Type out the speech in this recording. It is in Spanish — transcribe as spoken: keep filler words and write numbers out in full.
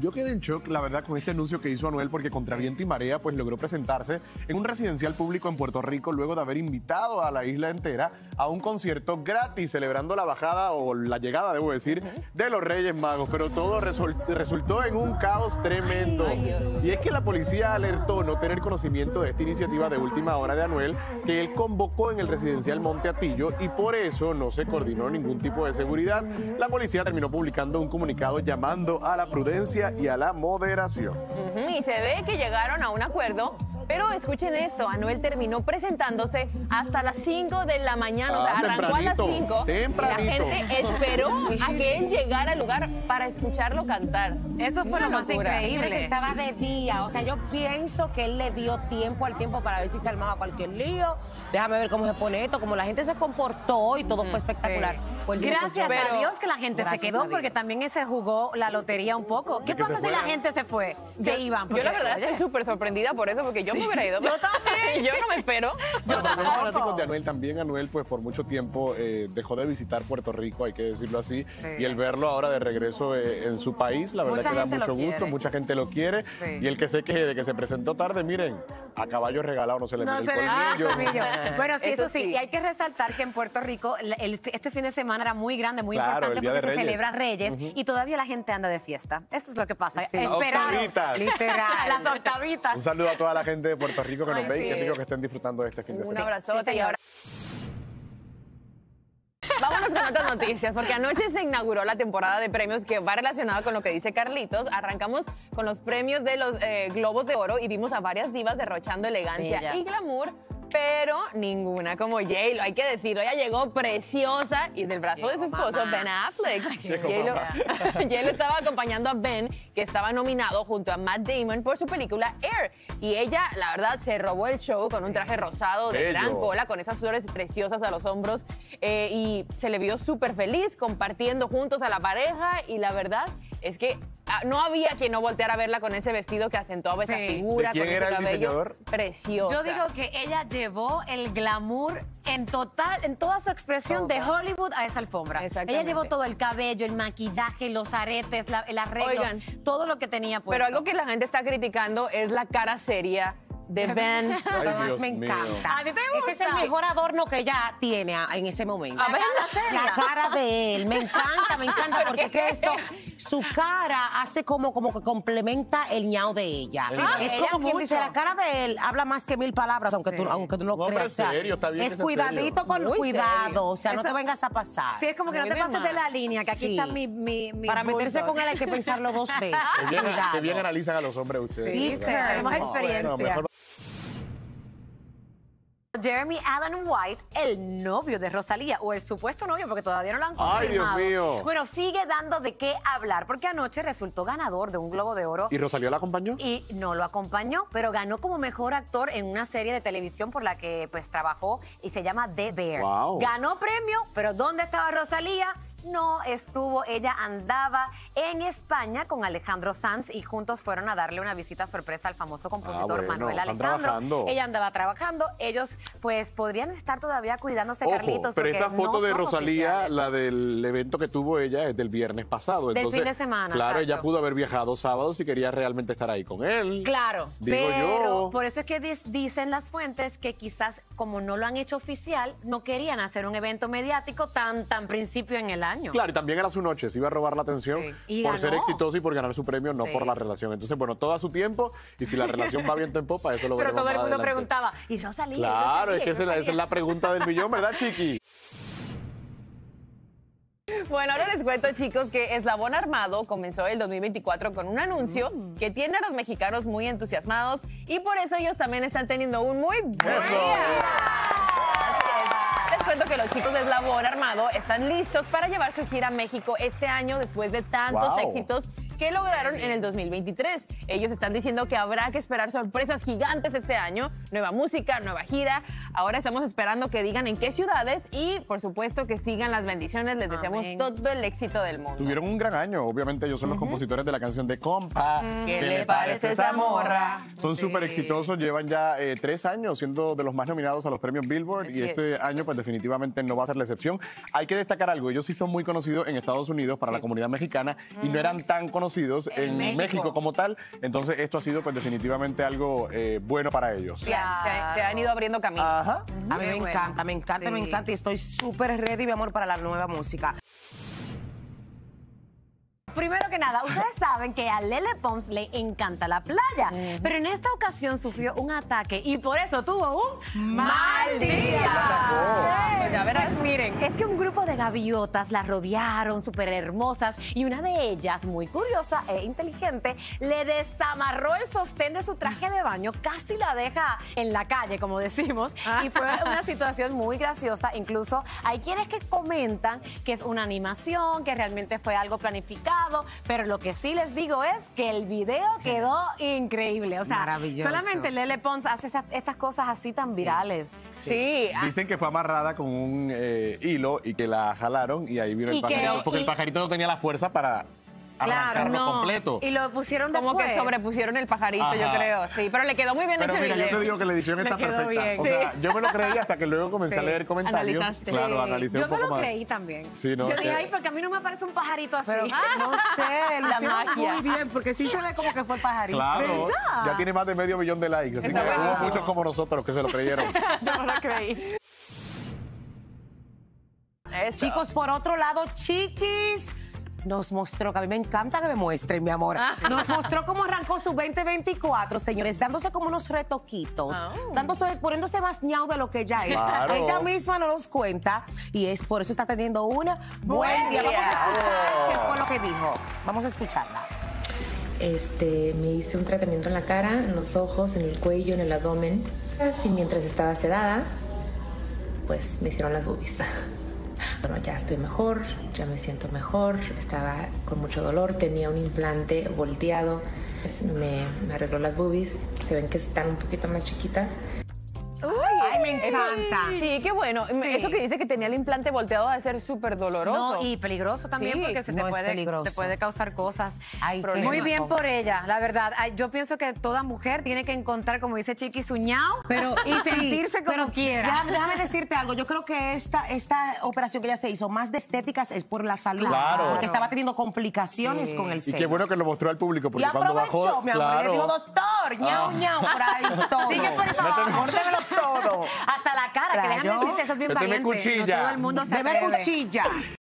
Yo quedé en shock, la verdad, con este anuncio que hizo Anuel, porque contra viento y marea pues logró presentarse en un residencial público en Puerto Rico luego de haber invitado a la isla entera a un concierto gratis, celebrando la bajada o la llegada, debo decir, de los Reyes Magos. Pero todo resultó en un caos tremendo. Y es que la policía alertó no tener conocimiento de esta iniciativa de última hora de Anuel, que él convocó en el residencial Monte Apillo, y por eso no se coordinó ningún tipo de seguridad. La policía terminó publicando un comunicado llamando a la prudencia y a la moderación. Uh-huh, y se ve que llegaron a un acuerdo, pero escuchen esto, Anuel terminó presentándose hasta las cinco de la mañana, ah, o sea, arrancó a las cinco tempranito. Y la gente esperó a que él llegara al lugar para escucharlo cantar. Eso fue lo más increíble. Estaba de día, o sea, yo pienso que él le dio tiempo al tiempo para ver si se armaba cualquier lío. Déjame ver cómo se pone esto, cómo la gente se comportó y todo mm, fue espectacular. Sí. Pues gracias a Dios que la gente se quedó, porque también se jugó la lotería un poco. ¿Qué pasa si la gente se fue? Se iban. Yo la verdad estoy súper sorprendida por eso, porque yo Sí. me hubiera ido. Yo también. Yo no me espero. Yo bueno, los fanáticos de Anuel también. Anuel, pues, por mucho tiempo eh, dejó de visitar Puerto Rico, hay que decirlo así. Sí. Y el verlo ahora de regreso eh, en su país, la verdad mucha que da mucho gusto. Quiere. Mucha gente lo quiere. Sí. Y el que se queje de que se presentó tarde, miren, a caballo regalado no se le no mide el colmillo. Bueno, sí, eso, eso sí. sí. Y hay que resaltar que en Puerto Rico el, este fin de semana era muy grande, muy claro, importante, porque se celebra Reyes. Uh-huh. Y todavía la gente anda de fiesta. Eso es lo que pasa. Sí. Octavitas. Literal. Las octavitas. Un saludo a toda la gente de Puerto Rico que Ay, nos ven sí. y qué rico que estén disfrutando de este fin de semana. Un abrazote sí, y ahora. Vámonos con otras noticias, porque anoche se inauguró la temporada de premios que va relacionada con lo que dice Carlitos. Arrancamos con los premios de los eh, Globos de Oro y vimos a varias divas derrochando elegancia Bellas. y glamour, pero ninguna como JLo, hay que decirlo. Ella llegó preciosa y del brazo Llego, de su esposo, mamá. Ben Affleck. JLo estaba acompañando a Ben, que estaba nominado junto a Matt Damon por su película Air. Y ella, la verdad, se robó el show con un traje rosado de Bello. gran cola, con esas flores preciosas a los hombros. Eh, y se le vio súper feliz compartiendo juntos a la pareja. Y la verdad es que no había quien no volteara a verla con ese vestido que acentuaba sí. esa figura, con ese cabello precioso. Yo digo que ella llevó el glamour en total, en toda su expresión, okay. de Hollywood a esa alfombra. Ella llevó todo el cabello, el maquillaje, los aretes, la, el arreglo, Oigan, todo lo que tenía puesto. Pero algo que la gente está criticando es la cara seria de Ben. Ay, Dios me encanta. ¿A ti te gusta? Este es el mejor adorno que ella tiene en ese momento. A ver, la, la cara de él. Me encanta, me encanta, porque ¿qué? es eso. Su cara hace como, como que complementa el ñao de ella. Sí, es ella como quien dice, la cara de él habla más que mil palabras, aunque, sí. tú, aunque tú no lo creas. Serio, está bien es que cuidadito serio. con Muy cuidado, serio. o sea, eso, no te vengas a pasar. Sí, es como que Muy no te pases de la línea, que aquí sí. está mi, mi, mi Para bulldog. meterse con él hay que pensarlo dos veces. Que bien, que bien analizan a los hombres ustedes. Sí, ¿viste? Tenemos experiencia. Bueno, mejor... Jeremy Allen White, el novio de Rosalía, o el supuesto novio, porque todavía no lo han confirmado. ¡Ay, Dios mío! Bueno, sigue dando de qué hablar, porque anoche resultó ganador de un Globo de Oro. ¿Y Rosalía la acompañó? Y no lo acompañó, pero ganó como mejor actor en una serie de televisión por la que pues trabajó y se llama The Bear. Wow. Ganó premio, pero ¿dónde estaba Rosalía? No estuvo, ella andaba en España con Alejandro Sanz y juntos fueron a darle una visita sorpresa al famoso compositor ah, bueno, Manuel Alejandro. Trabajando. Ella andaba trabajando, ellos pues podrían estar todavía cuidándose. Ojo, Carlitos. Pero esta foto no de Rosalía, oficiales. la del evento que tuvo ella, es del viernes pasado. Entonces, del fin de semana. Claro, exacto. Ella pudo haber viajado sábado si quería realmente estar ahí con él. Claro, digo pero yo. Por eso es que dicen las fuentes que quizás como no lo han hecho oficial, no querían hacer un evento mediático tan, tan principio en el año. Claro, y también era su noche, se iba a robar la atención sí. por ganó. ser exitoso y por ganar su premio, no sí. por la relación. Entonces, bueno, todo a su tiempo, y si la relación va viento en popa, eso lo veremos. Pero todo el mundo adelante. preguntaba, ¿y Rosalía? Claro, ¿Rosalía? es que esa, esa es la pregunta del millón, ¿verdad, Chiqui? Bueno, ahora les cuento, chicos, que Eslabón Armado comenzó el dos mil veinticuatro con un anuncio mm. que tiene a los mexicanos muy entusiasmados, y por eso ellos también están teniendo un muy buen día. Cuento que los chicos de Eslabón Armado están listos para llevar su gira a México este año después de tantos wow. éxitos que lograron en el dos mil veintitrés. Ellos están diciendo que habrá que esperar sorpresas gigantes este año, nueva música, nueva gira. Ahora estamos esperando que digan en qué ciudades y, por supuesto, que sigan las bendiciones. Les deseamos Amén. todo el éxito del mundo. Tuvieron un gran año. Obviamente ellos son uh-huh. los compositores de la canción de Compa. Uh-huh. ¿Qué, ¿Qué le parece esa morra? Son súper sí. exitosos. Llevan ya eh, tres años siendo de los más nominados a los premios Billboard. Así y este es. año, pues, definitivamente no va a ser la excepción. Hay que destacar algo. Ellos sí son muy conocidos en Estados Unidos para sí. la comunidad mexicana uh-huh. y no eran tan conocidos conocidos en, en México. México como tal. Entonces esto ha sido pues definitivamente algo eh, bueno para ellos. Claro. Se, se han ido abriendo camino. Ajá. Uh-huh. A mí me, bueno. encanta, me encanta, sí. me encanta y estoy súper ready, mi amor, para la nueva música. Primero que nada, ustedes saben que a Lele Pons le encanta la playa, mm. pero en esta ocasión sufrió un ataque y por eso tuvo un mal día. Ya verán, miren, es que un grupo de gaviotas la rodearon, súper hermosas, y una de ellas, muy curiosa e inteligente, le desamarró el sostén de su traje de baño, casi la deja en la calle, como decimos, y fue una situación muy graciosa. Incluso hay quienes que comentan que es una animación, que realmente fue algo planificado. Pero lo que sí les digo es que el video quedó increíble. O sea, maravilloso. Solamente Lele Pons hace estas, estas cosas así tan sí. virales. Sí. sí. Dicen que fue amarrada con un eh, hilo y que la jalaron y ahí vino el pajarito. Que, porque y... el pajarito no tenía la fuerza para... Claro, no. completo. Y lo pusieron como después. que sobrepusieron el pajarito, Ajá. yo creo. Sí, pero le quedó muy bien pero hecho el video. Yo te digo que la edición está perfecta. Bien. O sea, sí. yo me lo creí hasta que luego comencé sí. a leer comentarios. Analizaste. Claro, sí. analicé yo un poco Yo me lo más. creí también. Sí, no, yo dije, ay, porque a mí no me aparece un pajarito así. Pero, ah, no sé, la magia. Muy bien, porque sí se ve como que fue el pajarito. Claro, ¿verdad? Ya tiene más de medio millón de likes. Así está que bueno. hubo muchos como nosotros que se lo creyeron. Yo no lo creí. Eso. Chicos, por otro lado, Chiquis nos mostró, que a mí me encanta que me muestren, mi amor. Nos mostró cómo arrancó su veinte veinticuatro, señores, dándose como unos retoquitos, oh. dándose, poniéndose más ñao de lo que ya es. Claro. Ella misma no nos cuenta y es por eso está teniendo una buen día. Vamos a escuchar oh. qué fue lo que dijo. Vamos a escucharla. Este, me hice un tratamiento en la cara, en los ojos, en el cuello, en el abdomen. Así mientras estaba sedada, pues me hicieron las boobies. Bueno, ya estoy mejor, ya me siento mejor, estaba con mucho dolor, tenía un implante volteado, me, me arregló las boobies, se ven que están un poquito más chiquitas. Ay, me encanta. Eso, sí, qué bueno. Sí. Eso que dice que tenía el implante volteado va a ser súper doloroso. No, y peligroso también sí, porque se te, no puede, te puede causar cosas. Ay, muy bien por ella, la verdad. Ay, yo pienso que toda mujer tiene que encontrar, como dice Chiqui, su ñao pero, y sí, sentirse como pero quiera. Ya, déjame decirte algo. Yo creo que esta, esta operación que ella se hizo, más de estéticas, es por la salud. Claro. Porque estaba teniendo complicaciones sí. con el seno. Y qué bueno que lo mostró al público porque cuando bajó... mi amor, claro. le dijo, doctor, ñao, ah. ñao, por ahí todo. Sigue por el favor, todo. Hasta la cara, Rayo. que déjame decirte, eso es bien valiente. Cuchilla. No todo el mundo se Debe atreve. cuchilla.